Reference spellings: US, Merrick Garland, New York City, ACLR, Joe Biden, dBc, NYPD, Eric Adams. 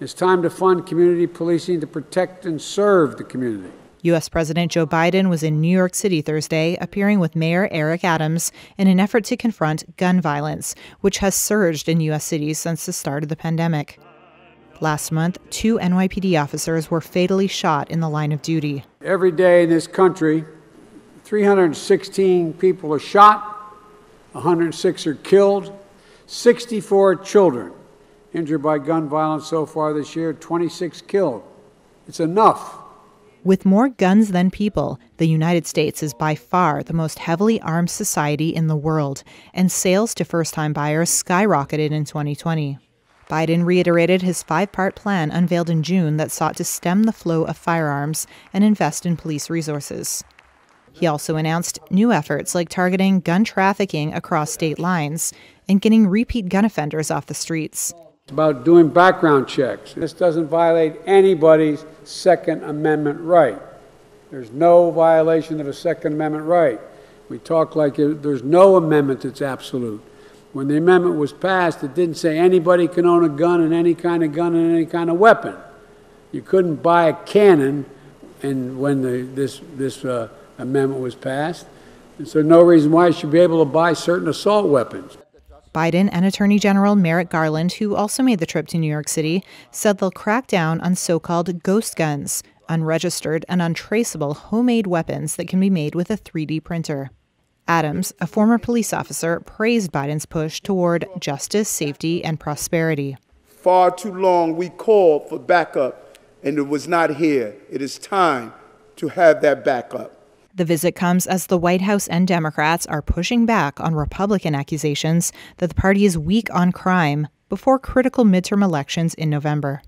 It's time to fund community policing to protect and serve the community. U.S. President Joe Biden was in New York City Thursday, appearing with Mayor Eric Adams in an effort to confront gun violence, which has surged in U.S. cities since the start of the pandemic. Last month, 2 NYPD officers were fatally shot in the line of duty. Every day in this country, 316 people are shot, 106 are killed, 64 children injured by gun violence so far this year, 26 killed. It's enough. With more guns than people, the United States is by far the most heavily armed society in the world, and sales to first-time buyers skyrocketed in 2020. Biden reiterated his 5-part plan unveiled in June that sought to stem the flow of firearms and invest in police resources. He also announced new efforts like targeting gun trafficking across state lines and getting repeat gun offenders off the streets. It's about doing background checks. This doesn't violate anybody's Second Amendment right. There's no violation of a Second Amendment right. We talk like there's no amendment that's absolute. When the amendment was passed, it didn't say anybody can own a gun and any kind of gun and any kind of weapon. You couldn't buy a cannon and when this amendment was passed, and so no reason why you should be able to buy certain assault weapons. Biden and Attorney General Merrick Garland, who also made the trip to New York City, said they'll crack down on so-called ghost guns, unregistered and untraceable homemade weapons that can be made with a 3D printer. Adams, a former police officer, praised Biden's push toward justice, safety, and prosperity. Far too long we called for backup, and it was not here. It is time to have that backup. The visit comes as the White House and Democrats are pushing back on Republican accusations that the party is weak on crime before critical midterm elections in November.